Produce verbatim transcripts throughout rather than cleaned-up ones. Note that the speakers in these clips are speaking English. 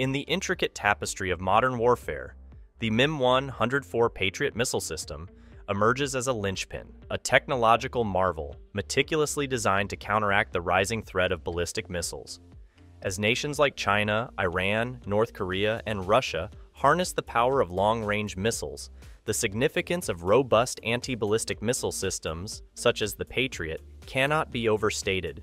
In the intricate tapestry of modern warfare, the M I M one oh four Patriot missile system emerges as a linchpin, a technological marvel meticulously designed to counteract the rising threat of ballistic missiles. As nations like China, Iran, North Korea, and Russia harness the power of long-range missiles, the significance of robust anti-ballistic missile systems, such as the Patriot, cannot be overstated.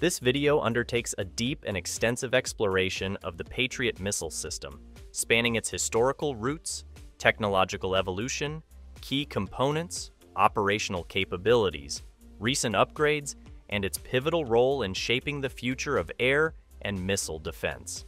This video undertakes a deep and extensive exploration of the Patriot missile system, spanning its historical roots, technological evolution, key components, operational capabilities, recent upgrades, and its pivotal role in shaping the future of air and missile defense.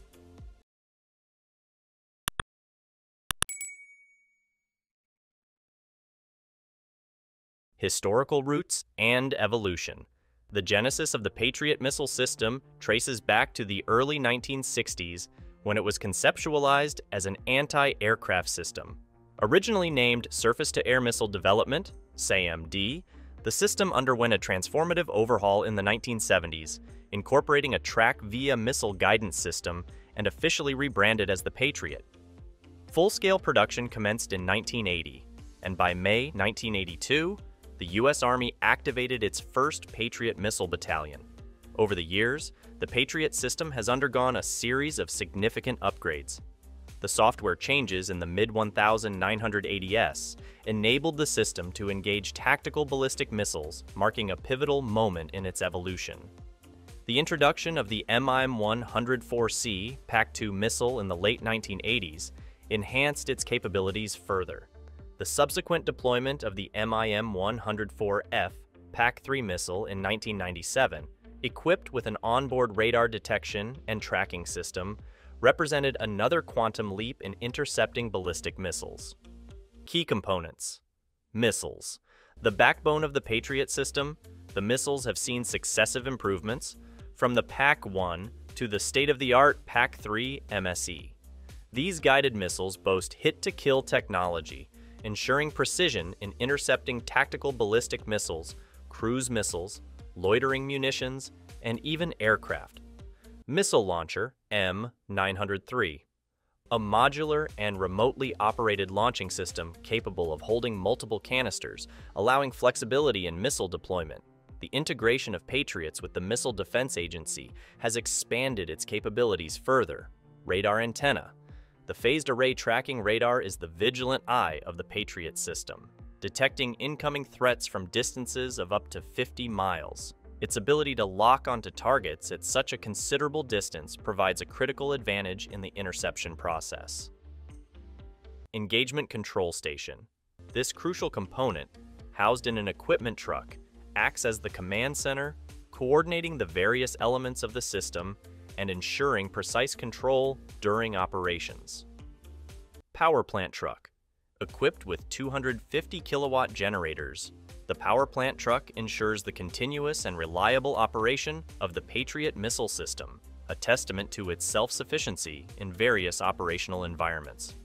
Historical roots and evolution. The genesis of the Patriot missile system traces back to the early nineteen sixties, when it was conceptualized as an anti-aircraft system. Originally named Surface-to-Air Missile Development, S A M D, the system underwent a transformative overhaul in the nineteen seventies, incorporating a TRAC-V I A missile guidance system and officially rebranded as the Patriot. Full-scale production commenced in nineteen eighty, and by May nineteen eighty-two, the U S Army activated its first Patriot missile battalion. Over the years, the Patriot system has undergone a series of significant upgrades. The software changes in the mid nineteen eighties enabled the system to engage tactical ballistic missiles, marking a pivotal moment in its evolution. The introduction of the M I M one oh four C PAC two missile in the late nineteen eighties enhanced its capabilities further. The subsequent deployment of the M I M one oh four F PAC three missile in nineteen ninety-seven, equipped with an onboard radar detection and tracking system, represented another quantum leap in intercepting ballistic missiles. Key components. Missiles. The backbone of the Patriot system, the missiles have seen successive improvements, from the PAC one to the state-of-the-art PAC three M S E. These guided missiles boast hit-to-kill technology, ensuring precision in intercepting tactical ballistic missiles, cruise missiles, loitering munitions, and even aircraft. Missile Launcher M nine oh three, a modular and remotely operated launching system capable of holding multiple canisters, allowing flexibility in missile deployment. The integration of Patriots with the Missile Defense Agency has expanded its capabilities further. Radar antenna. The phased array tracking radar is the vigilant eye of the Patriot system, detecting incoming threats from distances of up to fifty miles. Its ability to lock onto targets at such a considerable distance provides a critical advantage in the interception process. Engagement Control Station. This crucial component, housed in an equipment truck, acts as the command center, coordinating the various elements of the system and ensuring precise control during operations. Power plant truck. Equipped with two hundred fifty kilowatt generators, the power plant truck ensures the continuous and reliable operation of the Patriot missile system, a testament to its self-sufficiency in various operational environments.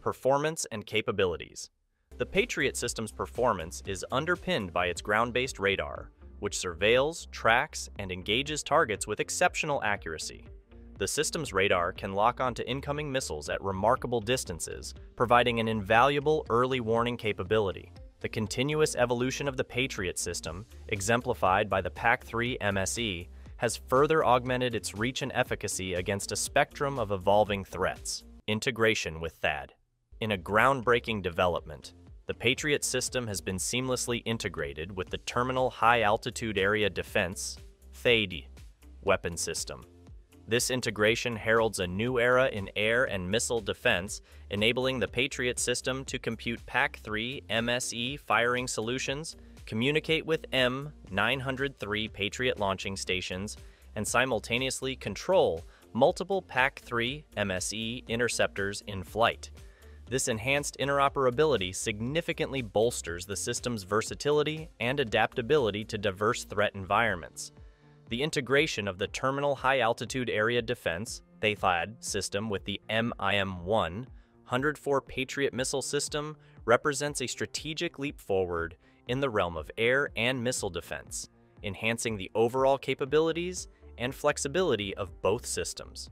Performance and capabilities. The Patriot system's performance is underpinned by its ground-based radar, which surveils, tracks, and engages targets with exceptional accuracy. The system's radar can lock onto incoming missiles at remarkable distances, providing an invaluable early warning capability. The continuous evolution of the Patriot system, exemplified by the PAC three M S E, has further augmented its reach and efficacy against a spectrum of evolving threats. Integration with THAAD. In a groundbreaking development, the Patriot system has been seamlessly integrated with the Terminal High Altitude Area Defense (THAAD) weapon system. This integration heralds a new era in air and missile defense, enabling the Patriot system to compute PAC three M S E firing solutions, communicate with M nine oh three Patriot launching stations, and simultaneously control multiple PAC three M S E interceptors in flight. This enhanced interoperability significantly bolsters the system's versatility and adaptability to diverse threat environments. The integration of the Terminal High Altitude Area Defense (THAAD) system with the M I M one oh four Patriot missile system represents a strategic leap forward in the realm of air and missile defense, enhancing the overall capabilities and flexibility of both systems.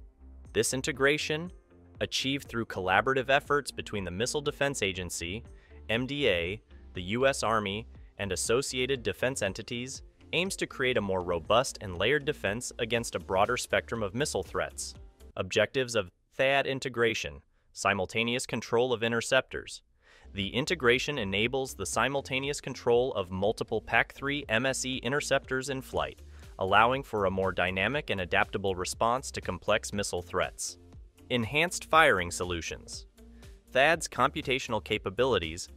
This integration, achieved through collaborative efforts between the Missile Defense Agency, M D A, the U S Army, and associated defense entities, aims to create a more robust and layered defense against a broader spectrum of missile threats. Objectives of THAAD integration, simultaneous control of interceptors. The integration enables the simultaneous control of multiple P A C three M S E interceptors in flight, allowing for a more dynamic and adaptable response to complex missile threats. Enhanced firing solutions. THAAD's computational capabilities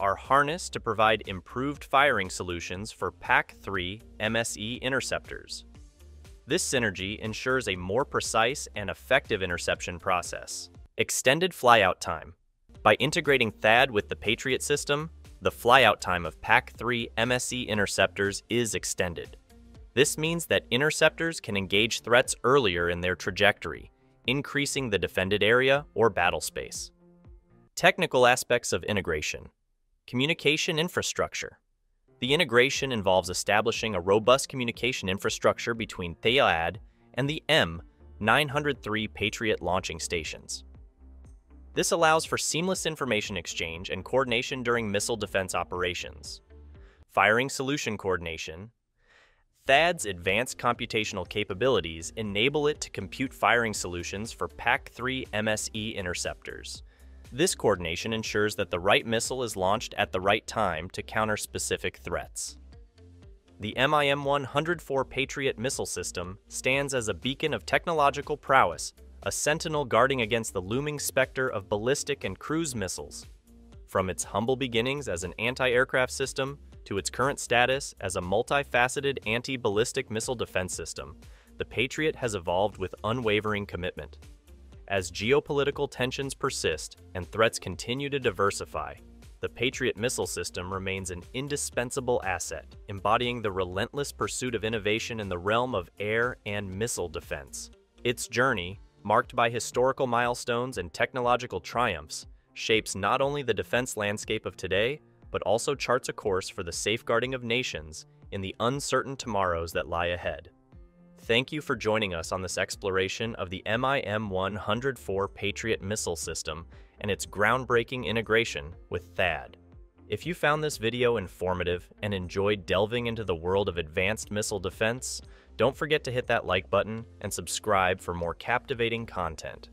are harnessed to provide improved firing solutions for P A C three M S E interceptors. This synergy ensures a more precise and effective interception process. Extended flyout time. By integrating THAAD with the Patriot system, the flyout time of P A C three M S E interceptors is extended. This means that interceptors can engage threats earlier in their trajectory, increasing the defended area or battle space. Technical aspects of integration. Communication infrastructure. The integration involves establishing a robust communication infrastructure between THAAD and the M nine oh three Patriot launching stations. This allows for seamless information exchange and coordination during missile defense operations. Firing solution coordination. THAAD's advanced computational capabilities enable it to compute firing solutions for P A C three M S E interceptors. This coordination ensures that the right missile is launched at the right time to counter specific threats. The M I M one oh four Patriot missile system stands as a beacon of technological prowess, a sentinel guarding against the looming specter of ballistic and cruise missiles. From its humble beginnings as an anti-aircraft system to its current status as a multifaceted anti-ballistic missile defense system, the Patriot has evolved with unwavering commitment. As geopolitical tensions persist and threats continue to diversify, the Patriot missile system remains an indispensable asset, embodying the relentless pursuit of innovation in the realm of air and missile defense. Its journey, marked by historical milestones and technological triumphs, shapes not only the defense landscape of today, but also charts a course for the safeguarding of nations in the uncertain tomorrows that lie ahead. Thank you for joining us on this exploration of the M I M one oh four Patriot missile system and its groundbreaking integration with THAAD. If you found this video informative and enjoyed delving into the world of advanced missile defense, don't forget to hit that like button and subscribe for more captivating content.